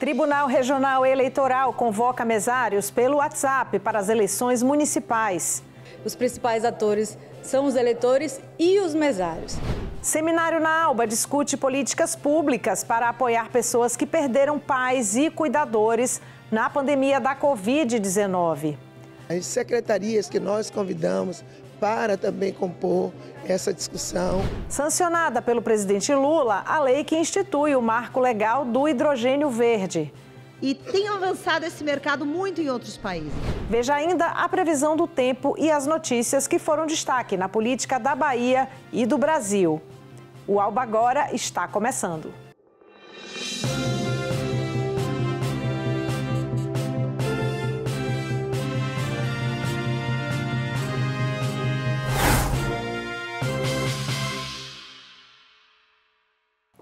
Tribunal Regional Eleitoral convoca mesários pelo WhatsApp para as eleições municipais. Os principais atores são os eleitores e os mesários. Seminário na Alba discute políticas públicas para apoiar pessoas que perderam pais e cuidadores na pandemia da Covid-19. As secretarias que nós convidamos para também compor essa discussão. Sancionada pelo presidente Lula, a lei que institui o marco legal do hidrogênio verde. E tem avançado esse mercado muito em outros países. Veja ainda a previsão do tempo e as notícias que foram destaque na política da Bahia e do Brasil. O Alba Agora está começando.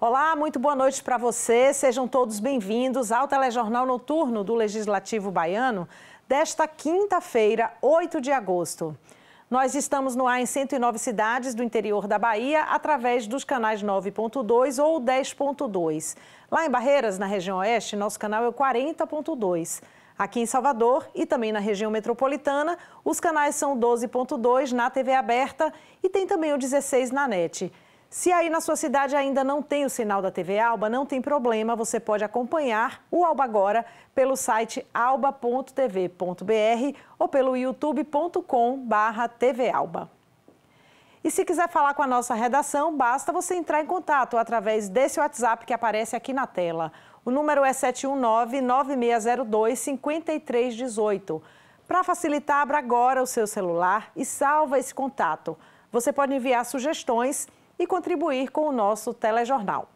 Olá, muito boa noite para você. Sejam todos bem-vindos ao Telejornal Noturno do Legislativo Baiano desta quinta-feira, 8 de agosto. Nós estamos no ar em 109 cidades do interior da Bahia através dos canais 9.2 ou 10.2. Lá em Barreiras, na região oeste, nosso canal é o 40.2. Aqui em Salvador e também na região metropolitana, os canais são 12.2 na TV aberta e tem também o 16 na NET. Se aí na sua cidade ainda não tem o sinal da TV Alba, não tem problema, você pode acompanhar o Alba Agora pelo site alba.tv.br ou pelo youtube.com/tvalba. E se quiser falar com a nossa redação, basta você entrar em contato através desse WhatsApp que aparece aqui na tela. O número é 719-9602-5318. Para facilitar, abra agora o seu celular e salva esse contato. Você pode enviar sugestões e contribuir com o nosso telejornal.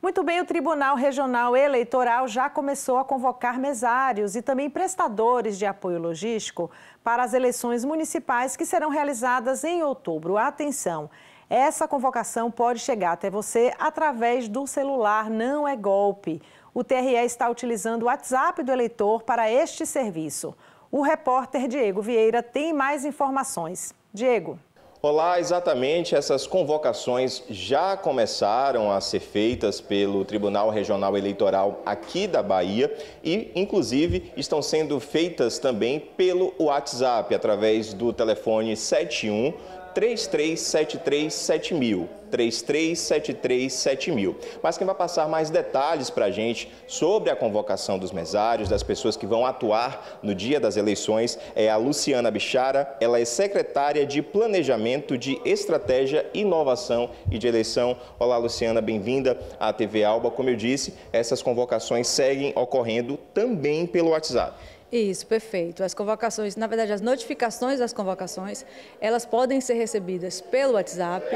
Muito bem, o Tribunal Regional Eleitoral já começou a convocar mesários e também prestadores de apoio logístico para as eleições municipais que serão realizadas em outubro. Atenção, essa convocação pode chegar até você através do celular, não é golpe. O TRE está utilizando o WhatsApp do eleitor para este serviço. O repórter Diego Vieira tem mais informações. Diego. Olá, exatamente, essas convocações já começaram a ser feitas pelo Tribunal Regional Eleitoral aqui da Bahia e, inclusive, estão sendo feitas também pelo WhatsApp, através do telefone 71 33737000, 33737000. Mas quem vai passar mais detalhes para a gente sobre a convocação dos mesários, das pessoas que vão atuar no dia das eleições, é a Luciana Bichara. Ela é secretária de Planejamento de Estratégia, Inovação e de Eleição. Olá, Luciana, bem-vinda à TV Alba. Como eu disse, essas convocações seguem ocorrendo também pelo WhatsApp. Isso, perfeito. As convocações, na verdade, as notificações das convocações, elas podem ser recebidas pelo WhatsApp,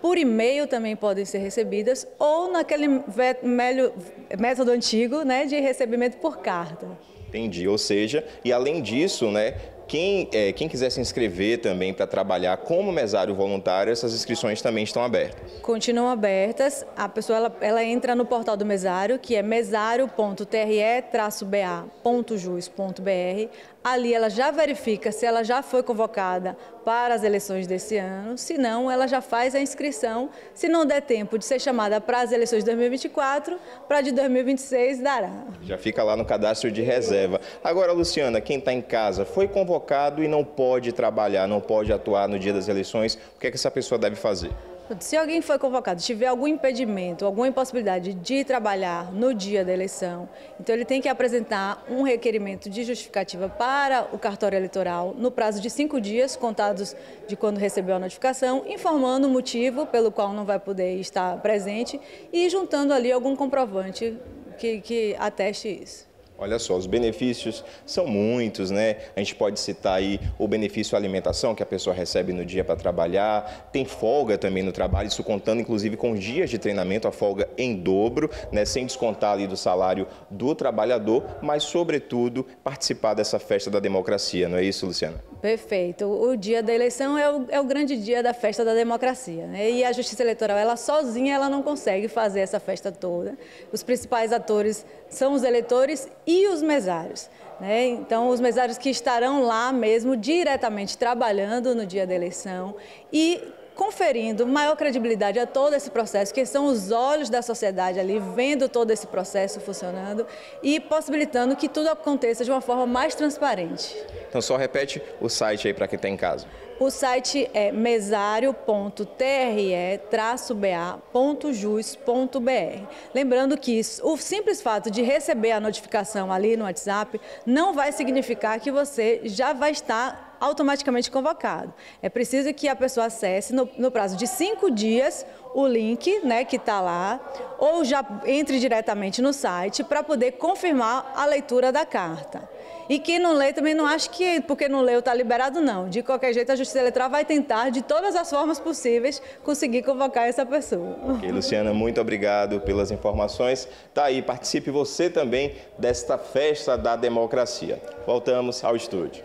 por e-mail também podem ser recebidas, ou naquele velho método antigo, né, de recebimento por carta. Entendi, ou seja, e além disso, né, quem quiser se inscrever também para trabalhar como mesário voluntário, essas inscrições também estão abertas? Continuam abertas. A pessoa ela entra no portal do mesário, que é mesário.tre-ba.jus.br. Ali ela já verifica se ela já foi convocada para as eleições desse ano, se não, ela já faz a inscrição. Se não der tempo de ser chamada para as eleições de 2024, para de 2026 dará. Já fica lá no cadastro de reserva. Agora, Luciana, quem está em casa foi convocada e não pode trabalhar, não pode atuar no dia das eleições, o que é que essa pessoa deve fazer? Se alguém foi convocado, tiver algum impedimento, alguma impossibilidade de trabalhar no dia da eleição, então ele tem que apresentar um requerimento de justificativa para o cartório eleitoral no prazo de 5 dias, contados de quando recebeu a notificação, informando o motivo pelo qual não vai poder estar presente e juntando ali algum comprovante que ateste isso. Olha só, os benefícios são muitos, né? A gente pode citar aí o benefício alimentação que a pessoa recebe no dia para trabalhar, tem folga também no trabalho, isso contando inclusive com dias de treinamento, a folga em dobro, né? Sem descontar ali do salário do trabalhador, mas sobretudo participar dessa festa da democracia, não é isso, Luciana? Perfeito. O dia da eleição é o grande dia da festa da democracia, né? E a Justiça Eleitoral, ela sozinha, ela não consegue fazer essa festa toda. Os principais atores são os eleitores e os mesários, né? Então, os mesários que estarão lá mesmo diretamente trabalhando no dia da eleição e conferindo maior credibilidade a todo esse processo, que são os olhos da sociedade ali, vendo todo esse processo funcionando e possibilitando que tudo aconteça de uma forma mais transparente. Então só repete o site aí para quem está em casa. O site é mesário.tre-ba.jus.br. Lembrando que o simples fato de receber a notificação ali no WhatsApp não vai significar que você já vai estar automaticamente convocado. É preciso que a pessoa acesse no prazo de 5 dias o link, né, que está lá, ou já entre diretamente no site para poder confirmar a leitura da carta. E quem não lê também não acha que porque não leu está liberado, não. De qualquer jeito, a Justiça Eleitoral vai tentar, de todas as formas possíveis, conseguir convocar essa pessoa. Ok, Luciana, muito obrigado pelas informações. Tá aí, participe você também desta festa da democracia. Voltamos ao estúdio.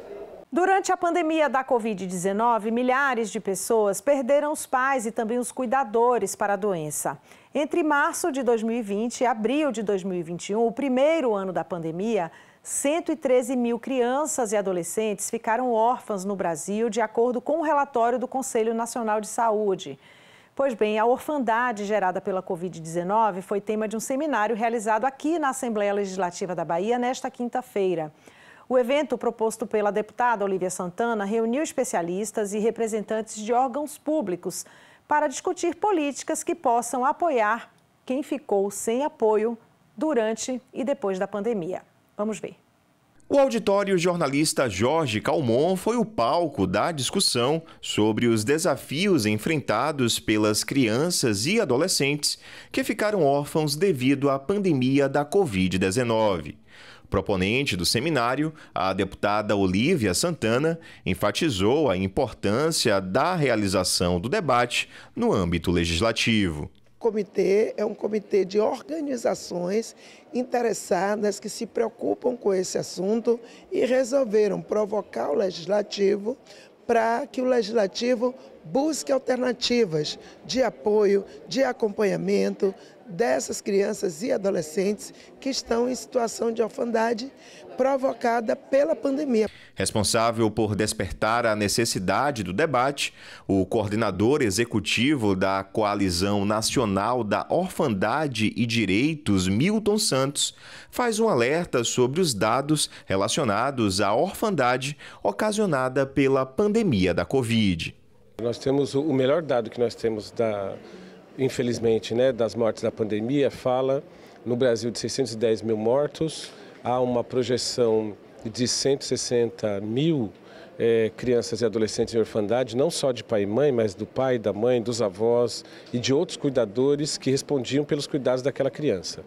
Durante a pandemia da Covid-19, milhares de pessoas perderam os pais e também os cuidadores para a doença. Entre março de 2020 e abril de 2021, o primeiro ano da pandemia, 113 mil crianças e adolescentes ficaram órfãs no Brasil, de acordo com o relatório do Conselho Nacional de Saúde. Pois bem, a orfandade gerada pela Covid-19 foi tema de um seminário realizado aqui na Assembleia Legislativa da Bahia nesta quinta-feira. O evento, proposto pela deputada Olívia Santana, reuniu especialistas e representantes de órgãos públicos para discutir políticas que possam apoiar quem ficou sem apoio durante e depois da pandemia. Vamos ver. O auditório jornalista Jorge Calmon foi o palco da discussão sobre os desafios enfrentados pelas crianças e adolescentes que ficaram órfãos devido à pandemia da Covid-19. Proponente do seminário, a deputada Olívia Santana enfatizou a importância da realização do debate no âmbito legislativo. O comitê é um comitê de organizações interessadas que se preocupam com esse assunto e resolveram provocar o legislativo para que o legislativo busque alternativas de apoio, de acompanhamento dessas crianças e adolescentes que estão em situação de orfandade provocada pela pandemia. Responsável por despertar a necessidade do debate, o coordenador executivo da Coalizão Nacional da Orfandade e Direitos, Milton Santos, faz um alerta sobre os dados relacionados à orfandade ocasionada pela pandemia da Covid. Nós temos o melhor dado que nós temos, infelizmente, né, das mortes da pandemia, fala no Brasil de 610 mil mortos, há uma projeção de 160 mil crianças e adolescentes em orfandade, não só de pai e mãe, mas do pai, da mãe, dos avós e de outros cuidadores que respondiam pelos cuidados daquela criança.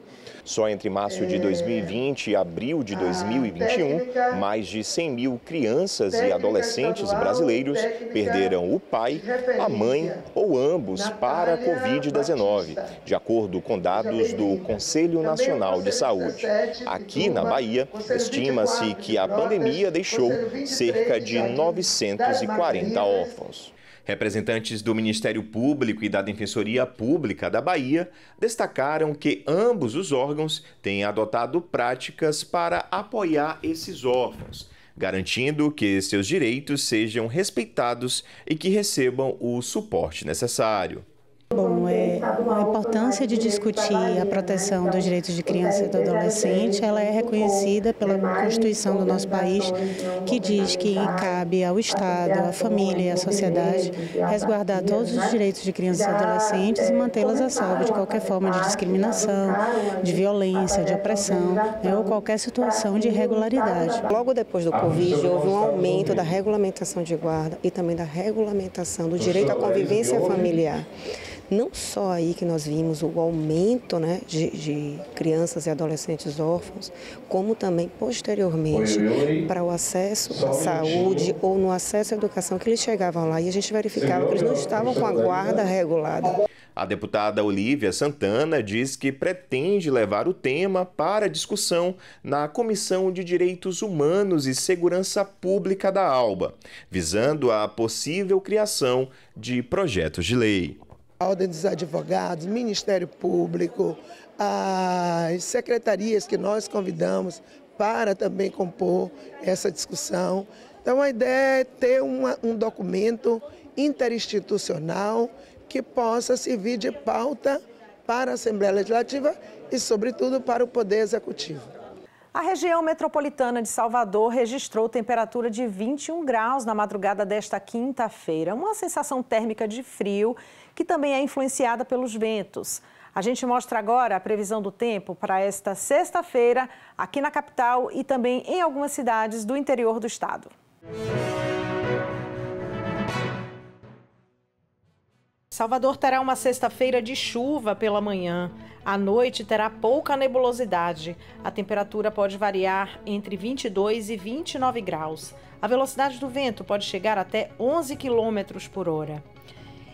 Só entre março de 2020 e abril de 2021, mais de 100 mil crianças e adolescentes brasileiros perderam o pai, a mãe ou ambos para a Covid-19, de acordo com dados do Conselho Nacional de Saúde. Aqui na Bahia, estima-se que a pandemia deixou cerca de 940 órfãos. Representantes do Ministério Público e da Defensoria Pública da Bahia destacaram que ambos os órgãos têm adotado práticas para apoiar esses órfãos, garantindo que seus direitos sejam respeitados e que recebam o suporte necessário. Bom, a importância de discutir a proteção dos direitos de criança e do adolescente, ela é reconhecida pela Constituição do nosso país, que diz que cabe ao Estado, à família e à sociedade resguardar todos os direitos de crianças e adolescentes e mantê-las a salvo de qualquer forma de discriminação, de violência, de opressão, né, ou qualquer situação de irregularidade. Logo depois do Covid, houve um aumento da regulamentação de guarda e também da regulamentação do direito à convivência familiar. Não só aí que nós vimos o aumento, né, de crianças e adolescentes órfãos, como também posteriormente para o acesso à saúde ou no acesso à educação, que eles chegavam lá e a gente verificava que eles não estavam com a guarda regulada. A deputada Olívia Santana diz que pretende levar o tema para discussão na Comissão de Direitos Humanos e Segurança Pública da Alba, visando a possível criação de projetos de lei. A Ordem dos Advogados, Ministério Público, as secretarias que nós convidamos para também compor essa discussão. Então, a ideia é ter um documento interinstitucional que possa servir de pauta para a Assembleia Legislativa e, sobretudo, para o Poder Executivo. A região metropolitana de Salvador registrou temperatura de 21 graus na madrugada desta quinta-feira, uma sensação térmica de frio que também é influenciada pelos ventos. A gente mostra agora a previsão do tempo para esta sexta-feira aqui na capital e também em algumas cidades do interior do estado. Salvador terá uma sexta-feira de chuva pela manhã. À noite terá pouca nebulosidade. A temperatura pode variar entre 22 e 29 graus. A velocidade do vento pode chegar até 11 km por hora.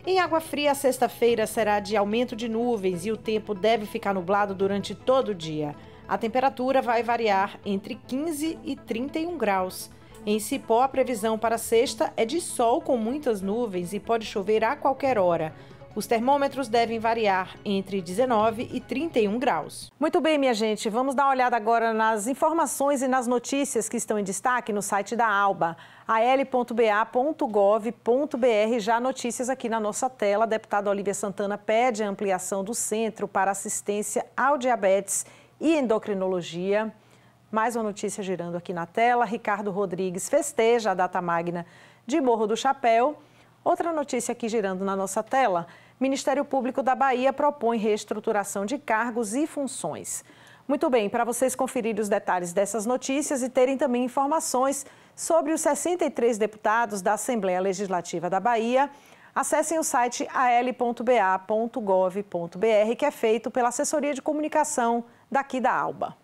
Em Água Fria, a sexta-feira será de aumento de nuvens e o tempo deve ficar nublado durante todo o dia. A temperatura vai variar entre 15 e 31 graus. Em Cipó, a previsão para sexta é de sol com muitas nuvens e pode chover a qualquer hora. Os termômetros devem variar entre 19 e 31 graus. Muito bem, minha gente, vamos dar uma olhada agora nas informações e nas notícias que estão em destaque no site da Alba. al.ba.gov.br, já notícias aqui na nossa tela. A deputada Olívia Santana pede a ampliação do Centro para Assistência ao Diabetes e Endocrinologia. Mais uma notícia girando aqui na tela. Ricardo Rodrigues festeja a data magna de Morro do Chapéu. Outra notícia aqui girando na nossa tela. Ministério Público da Bahia propõe reestruturação de cargos e funções. Muito bem, para vocês conferirem os detalhes dessas notícias e terem também informações sobre os 63 deputados da Assembleia Legislativa da Bahia, acessem o site al.ba.gov.br, que é feito pela assessoria de comunicação daqui da Alba.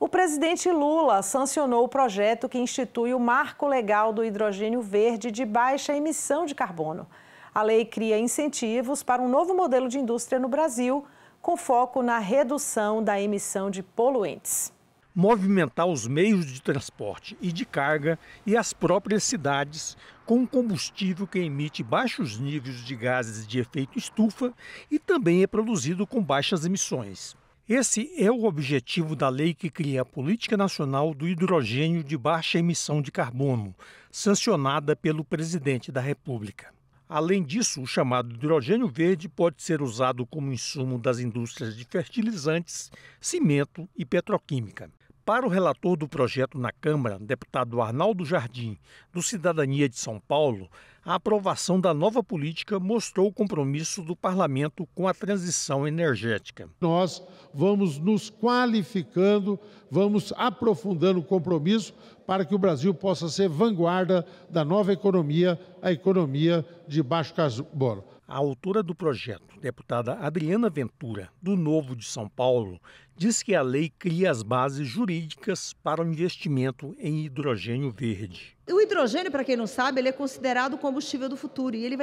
O presidente Lula sancionou o projeto que institui o marco legal do hidrogênio verde de baixa emissão de carbono. A lei cria incentivos para um novo modelo de indústria no Brasil, com foco na redução da emissão de poluentes. Movimentar os meios de transporte e de carga e as próprias cidades com um combustível que emite baixos níveis de gases de efeito estufa e também é produzido com baixas emissões. Esse é o objetivo da lei que cria a Política Nacional do Hidrogênio de Baixa Emissão de Carbono, sancionada pelo presidente da República. Além disso, o chamado hidrogênio verde pode ser usado como insumo das indústrias de fertilizantes, cimento e petroquímica. Para o relator do projeto na Câmara, deputado Arnaldo Jardim, do Cidadania de São Paulo, a aprovação da nova política mostrou o compromisso do parlamento com a transição energética. Nós vamos nos qualificando, vamos aprofundando o compromisso para que o Brasil possa ser vanguarda da nova economia, a economia de baixo carbono. A autora do projeto, deputada Adriana Ventura, do Novo de São Paulo, diz que a lei cria as bases jurídicas para o investimento em hidrogênio verde. O hidrogênio, para quem não sabe, ele é considerado o combustível do futuro e ele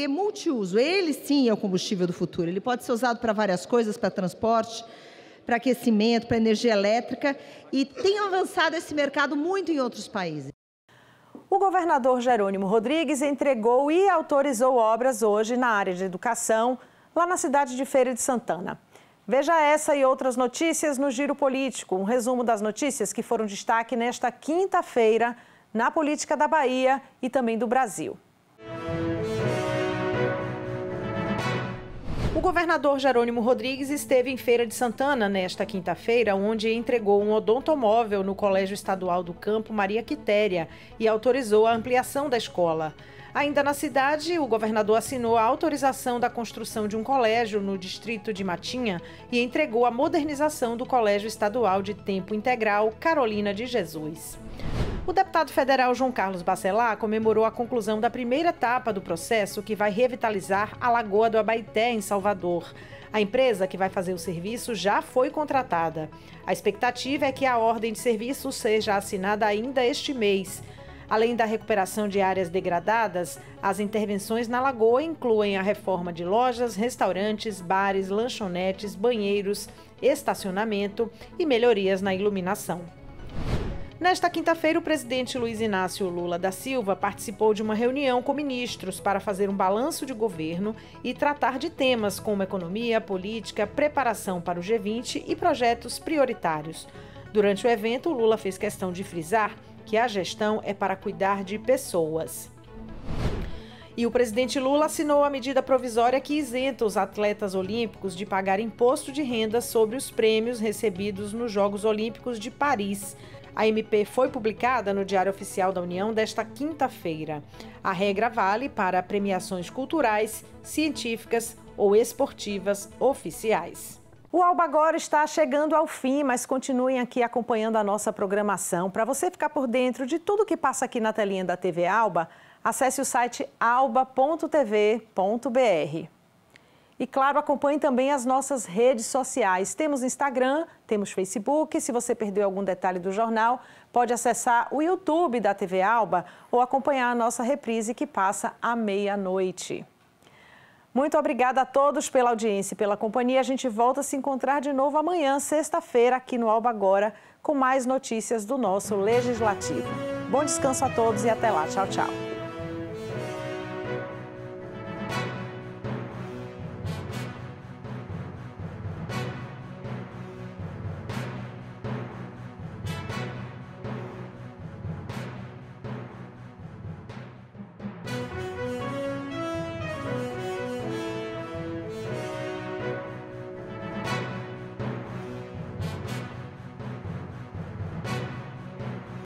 é multiuso. Ele sim é o combustível do futuro. Ele pode ser usado para várias coisas, para transporte, para aquecimento, para energia elétrica e tem avançado esse mercado muito em outros países. O governador Jerônimo Rodrigues entregou e autorizou obras hoje na área de educação, lá na cidade de Feira de Santana. Veja essa e outras notícias no Giro Político, um resumo das notícias que foram destaque nesta quinta-feira na política da Bahia e também do Brasil. O governador Jerônimo Rodrigues esteve em Feira de Santana nesta quinta-feira, onde entregou um odontomóvel no Colégio Estadual do Campo Maria Quitéria e autorizou a ampliação da escola. Ainda na cidade, o governador assinou a autorização da construção de um colégio no distrito de Matinha e entregou a modernização do Colégio Estadual de Tempo Integral Carolina de Jesus. O deputado federal João Carlos Bacelar comemorou a conclusão da primeira etapa do processo que vai revitalizar a Lagoa do Abaeté, em Salvador. A empresa que vai fazer o serviço já foi contratada. A expectativa é que a ordem de serviço seja assinada ainda este mês. Além da recuperação de áreas degradadas, as intervenções na lagoa incluem a reforma de lojas, restaurantes, bares, lanchonetes, banheiros, estacionamento e melhorias na iluminação. Nesta quinta-feira, o presidente Luiz Inácio Lula da Silva participou de uma reunião com ministros para fazer um balanço de governo e tratar de temas como economia, política, preparação para o G20 e projetos prioritários. Durante o evento, Lula fez questão de frisar que a gestão é para cuidar de pessoas. E o presidente Lula assinou a medida provisória que isenta os atletas olímpicos de pagar imposto de renda sobre os prêmios recebidos nos Jogos Olímpicos de Paris. A MP foi publicada no Diário Oficial da União desta quinta-feira. A regra vale para premiações culturais, científicas ou esportivas oficiais. O Alba agora está chegando ao fim, mas continuem aqui acompanhando a nossa programação. Para você ficar por dentro de tudo que passa aqui na telinha da TV Alba, acesse o site alba.tv.br. E claro, acompanhe também as nossas redes sociais. Temos Instagram, temos Facebook. Se você perdeu algum detalhe do jornal, pode acessar o YouTube da TV Alba ou acompanhar a nossa reprise que passa à meia-noite. Muito obrigada a todos pela audiência e pela companhia. A gente volta a se encontrar de novo amanhã, sexta-feira, aqui no Alba Agora, com mais notícias do nosso Legislativo. Bom descanso a todos e até lá. Tchau, tchau.